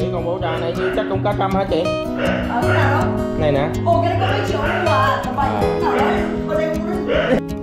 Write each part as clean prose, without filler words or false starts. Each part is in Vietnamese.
Chị còn bộ trà này chứ chắc cũng cá câm hả chị? Ờ, cái nào đó? Này nè. Ồ, cái này có mấy triệu không à? Tầm 7 triệu nào đấy. Còn đây cũng được.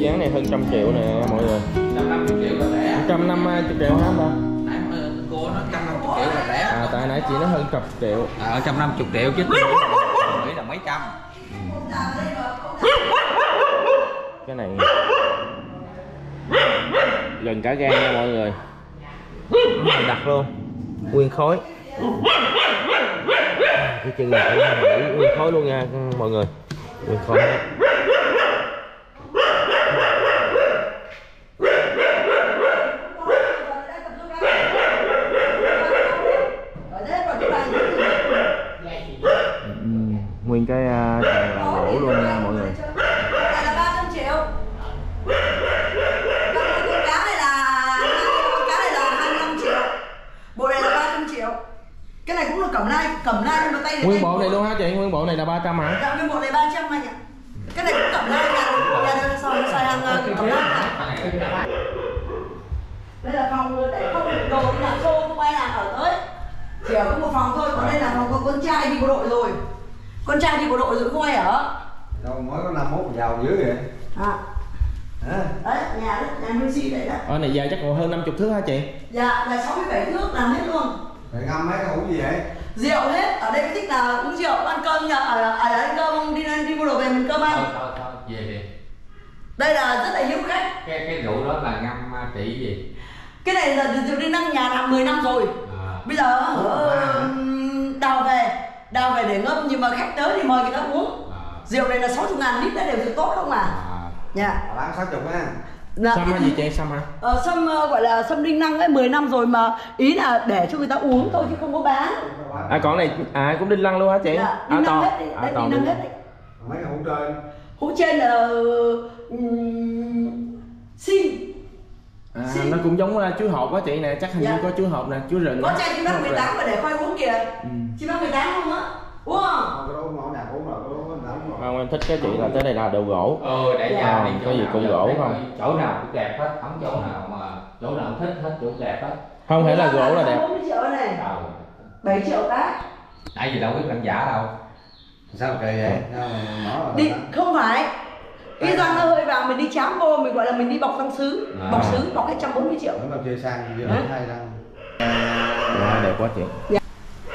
Giá này hơn 100 triệu nè mọi người. 150 triệu là rẻ. 150 triệu hả ba? Nãy cô nói 150 triệu là rẻ. À tại nãy chị nói hơn 100 triệu. À 150 triệu chứ. Nghĩ là mấy trăm. Cái này gần cả gan nha mọi người. Mình đặt luôn. Nguyên khối. Cái chân này nguyên khối luôn nha mọi người. Nguyên khối. Nguyên cái tràng gỗ luôn nha mọi người. Này là 300 triệu. Con cá này là 25 triệu. Bộ này là 300 triệu. Cái này cũng là Cẩm Lai mà tay này. Nguyên bộ này luôn hả chị? Nguyên bộ này là 300 hả? Dạ, nguyên bộ này 300 anh ạ. Cái này cũng Cẩm Lai nha. Xoay hàng Cẩm Lai. Đây là phòng để không được đồ nhà xô không ai làm ở tới. Chỉ ở có một phòng thôi, còn đây là phòng có con trai đi bộ đội rồi. Con trai đi bộ đội rồi không ai ở. Đâu mới có 51 giàu dưới vậy. À. Hả? Đấy, nhà nuôi xì đấy đó. Ở này dài chắc còn hơn 50 thước hả chị? Dạ, là 67 thước làm hết luôn. Phải ngâm mấy cái hũ gì vậy? Rượu hết, ở đây cái thích là uống rượu, ăn cơm nhà ở ăn cơm đi bộ đội về mình cơm ăn. Thôi về đi. Đây là rất là hiếu khách. Cái rượu đó là ngâm trị gì? Cái này là rượu đi nâng nhà làm 10 năm rồi. À. Bây giờ đào về để ngâm, nhưng mà khách tới thì mời người ta uống. Rượu này là 60.000 lít, đấy đều rượu tốt không à? Dạ. Bán 60 ha. Sâm hay gì chị, sâm hả? Sâm gọi là sâm đinh năng ấy, 10 năm rồi mà ý là để cho người ta uống thôi chứ không có bán. À còn này cũng đinh năng luôn hả chị? Dạ, đinh năng hết đấy, đinh năng hết đấy. Mấy cái hũ trên? Hũ trên là... xin. À, nó cũng giống chuối hột quá chị nè, chắc hình như có chuối hột nè, chuối rừng. Có chai chim bác 18 mà để khoai uống kìa. Chim bác 18 không á? Uống không? Không, em thích cái chị là tới đây là đồ gỗ. Để nhà mình có gì cũng gỗ không? Chỗ nào cũng đẹp hết, không chỗ nào mà chỗ nào thích hết, chỗ đẹp hết. Không phải là gỗ là đẹp. 40 triệu này. 7 triệu tá. Tại vì đâu biết làm giả đâu. Sao kỳ vậy? Đi không phải. Cái răng nó hơi vàng mình đi chám vô, mình gọi là mình đi bọc răng sứ. Bọc sứ bọc hết 140 triệu. Nó chơi sang giờ hai răng. Wow, đẹp quá chị. Dạ.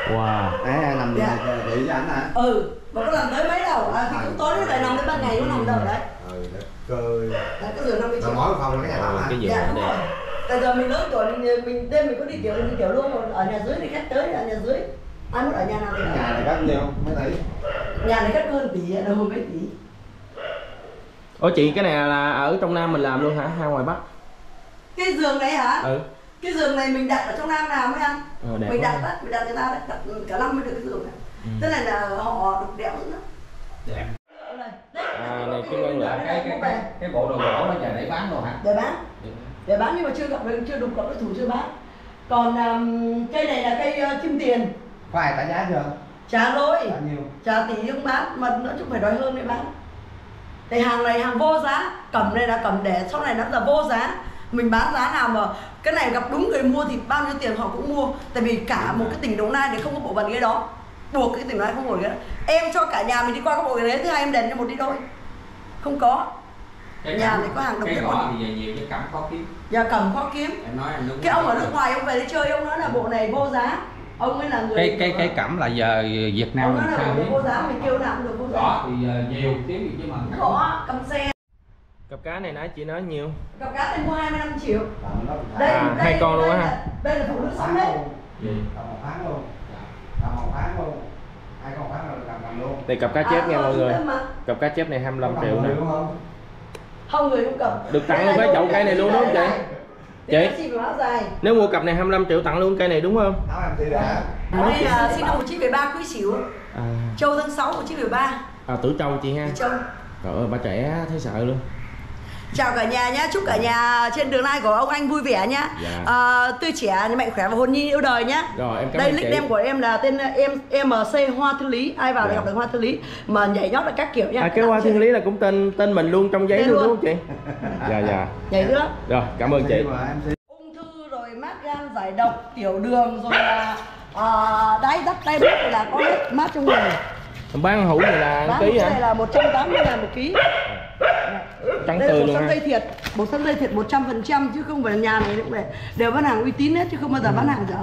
Wow. Á nằm đi để cho ảnh hả? Ừ, mà có làm tới mấy đâu. À, cũng tối nó lại nằm tới 3 ngày nó nằm đâu đấy. Ừ, đất cười. Là cái giường 50 triệu. Mỗi phòng là cái nhà cái gì cũng đẹp. Tại giờ mình lớn tuổi mình đêm mình có đi tiểu luôn rồi, ở nhà dưới thì khách tới ở nhà dưới. Ai muốn ở nhà nào thì ở. Nhà này cắt nhiều mấy tỷ. Nhà này cắt hơn tỷ, đâu hơn mấy tỷ. Ủa chị, cái này là ở trong Nam mình làm luôn hả? Hay ngoài Bắc? Cái giường đấy hả? Ừ. Cái giường này mình đặt ở trong Nam nào mới ăn. Mình đặt đấy, mình đặt người ta đấy, đặt cả năm mới được cái giường này. Tức là họ đục đẽo nữa. Đẹp. À này cái lưng là cái bộ đồ gỗ đó nhà để bán đồ hả? Để bán. Để bán nhưng mà chưa gặp được, chưa đục gặp được chủ chưa bán. Còn cây này là cây kim tiền. Phải trả giá chưa? Trả rồi. Trả tỷ không bán, mà nó cũng phải đòi hơn để bán. Thì hàng này hàng vô giá, cẩm này là cẩm để sau này nó là vô giá. Mình bán giá nào mà cái này gặp đúng người mua thì bao nhiêu tiền họ cũng mua. Tại vì cả một cái tỉnh Đồng Nai để không có bộ bàn ghế đó, buộc cái tỉnh Đồng Nai không có ghế đó. Em cho cả nhà mình đi qua cái bộ ghế đấy, thứ hai em đền cho một đi đôi. Không có. Cái nhà này có hàng đồng cái gọi thì nhiều cái cẩm khó kiếm. Dạ cẩm khó kiếm. Em nói em đúng. Cái ông ở nước ngoài ông về đi chơi ông nói là bộ này vô giá. Ông ấy là người cái cẩm là giờ Việt Nam mình sao ấy. Vô giá mình kêu nào cũng được vô giá. Đó thì nhiều tiếng gì chứ mà. Có cầm xe. Cặp cá này nãy chị nói nhiều. Cặp cá tên mua 25 triệu. Đây, hai con luôn ha. Đây là phụ nữ sống hết. Tầm 1 tháng luôn. Tầm 1 tháng luôn. Hai con bán là tầm luôn. Thì cặp cá chép nha mọi người. Cặp cá chép này 25 triệu nè. Không người không cầm. Được tặng luôn cái chậu cây này luôn đúng không chị? Chị nếu mua cặp này 25 triệu tặng luôn cây này đúng không? Đây là sinh năm 1973 Quý Sửu. Châu tháng 6 1973. À tuổi Châu chị ha. Châu. Trời ơi bà trẻ thấy sợ luôn. Chào cả nhà nhé, chúc cả nhà trên đường live của ông anh vui vẻ nhé, tươi trẻ, mạnh khỏe và hôn nhân yêu đời nhé. Rồi, em đây nick em của em là tên em MC Hoa Thiên Lý, ai vào đại học được Hoa Thiên Lý mà nhảy nhót là các kiểu nha. Cái Hoa Thiên Lý là cũng tên mình luôn trong giấy luôn đúng không chị? Dạ. Nhảy nữa. Rồi cảm ơn chị. Ung thư rồi mát gan giải độc tiểu đường rồi là đái đắp tay bếp là có hết mát trong người. Bán hũ này là bán ký hả? Này là 180.000 một ký. Trắng đây là bột sắn dây thiệt, bột sắn dây thiệt 100% chứ không phải là nhà này cũng vậy. Đều bán hàng uy tín hết chứ không bao giờ bán hàng dở.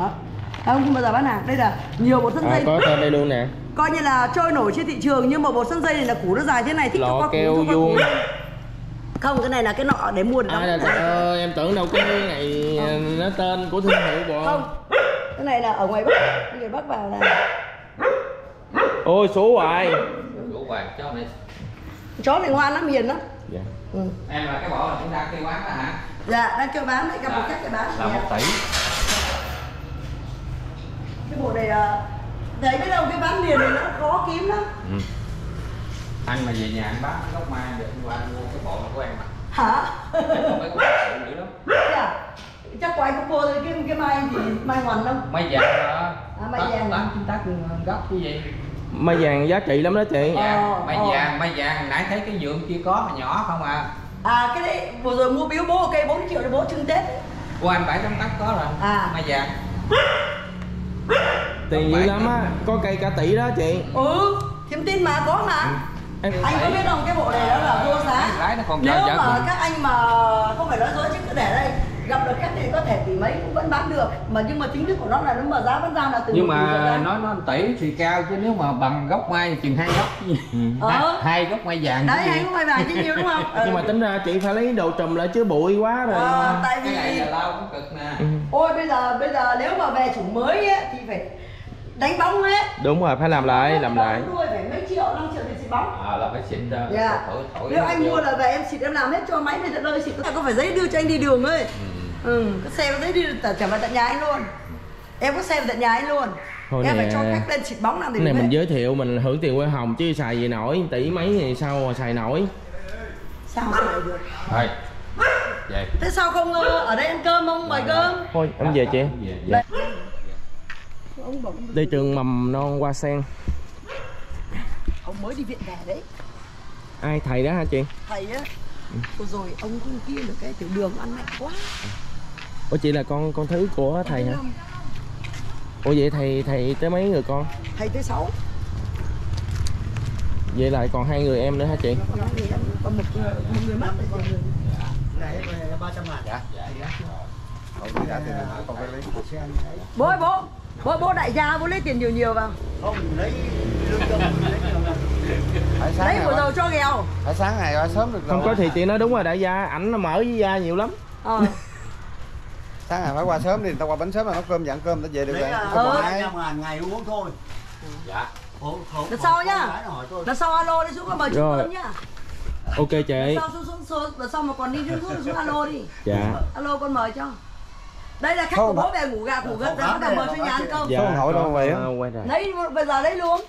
Không bao giờ bán hàng. Đây là nhiều bột sắn dây. Có tên đây luôn nè. Coi như là trôi nổi trên thị trường nhưng mà bột sắn dây này là củ nó dài thế này thích cho keo vuông. Không, cái này là cái nọ để mua được đâu. Em tưởng đâu cái này nó tên của thương hiệu bộ. Không. Cái này là ở ngoài Bắc, người Bắc vào là. Ôi số hoài. Số hoài chó này. Chó này ngoan lắm, hiền lắm. Dạ. Em là cái bộ này cũng đang kêu bán đó hả? Dạ, đang kêu bán đấy, gặp một cách để bán. Là 1 tỷ. Cái bộ này đấy biết đâu cái bán liền này nó khó kiếm lắm. Anh mà về nhà anh bán gốc mai được qua mua cái bộ này của em mà. Hả? Mấy con sợ dữ lắm. Dạ. Chắc của anh có cô rồi cái mai thì mai hoành không? Mai vàng hả? Mai vàng 8 gốc như vậy. Mai vàng giá trị lắm đó chị. Mai vàng nãy thấy cái vườn kia có mà nhỏ không à. À cái đấy vừa rồi mua biếu bố cây 4 triệu để bố trưng Tết. Của anh 780 có rồi. À mai vàng. Tiền dữ lắm á, có cây cả tỷ đó chị. Thiếm tin mà có mà. Anh có biết không cái bộ này đó là vô giá. Nếu mà các anh mà không phải nói dối chứ cứ để đây. Gặp được khách thì có thể tỷ mấy cũng vẫn bán được mà nhưng mà chính thức của nó là nó mở giá bán ra là từ. Nhưng mà nói nó tỷ thì cao chứ nếu mà bằng gốc mai chừng 2 gốc. Hai gốc mai vàng đấy, 2 gốc mai vàng chứ nhiều đúng không? Nhưng mà tính ra chị phải lấy đồ trùm lại chứ bụi quá rồi. Tại vì cái này là lao cũng cực nè. Ôi bây giờ nếu mà về chủ mới ấy, thì phải đánh bóng hết. Đúng rồi, phải làm lại. Đuôi phải mấy triệu, 5 triệu thì xịt bóng. Là phải xịt. Thổi. Nếu anh mua là về em xịt em làm hết cho máy này tận nơi xịt. Có phải giấy đưa cho anh đi đường ơi. Cái xe có giấy đi trở về tận nhà anh luôn. Em có xe về tận nhà anh luôn. Thôi em nè, phải cho khách lên xịt bóng làm thì cái này mình giới thiệu mình hưởng tiền quê hồng chứ xài gì nổi, tỷ mấy thì sao mà xài nổi. Sao xài được. Thôi. Vậy. Thế sao không ở đây ăn cơm không mời cơm. Thôi em về chị. Về. Đây trường mầm non Hoa Sen. Ông mới đi viện về đấy. Ai thầy đó hả chị? Thầy á. Rồi ông con kia được cái tiểu đường ăn mạnh quá. Ủa chị là con thứ của thầy hả? Ủa vậy thầy tới mấy người con? Thầy tới 6. Vậy lại còn 2 người em nữa hả chị? Còn một người mất rồi. Này là 300.000 hả? Bố ơi bố đại gia bố lấy tiền nhiều vào. Không lấy lương đâu lấy nhiều vào. Lấy của giàu cho nghèo. Phải sáng ngày rồi sớm được rồi. Không có thì chị nói đúng rồi đại gia, ảnh nó mở với gia nhiều lắm. Sáng ngày phải qua sớm đi, người ta qua bánh sớm là nấu cơm dặn cơm ta về được rồi. Ngày uống thôi. Dạ. Đợt sau nhá. Đợt sau alo đi xuống mời chúng tôi nhá. Ok chị. Đợt sau mà còn đi xuống alo đi. Dạ. Alo con mời cho. Đây là khách của bố về ngủ gà, ngủ gật, đang mời cho nhà ăn cơm. Dạ, không hỏi đâu vậy á. Lấy, bây giờ lấy luôn.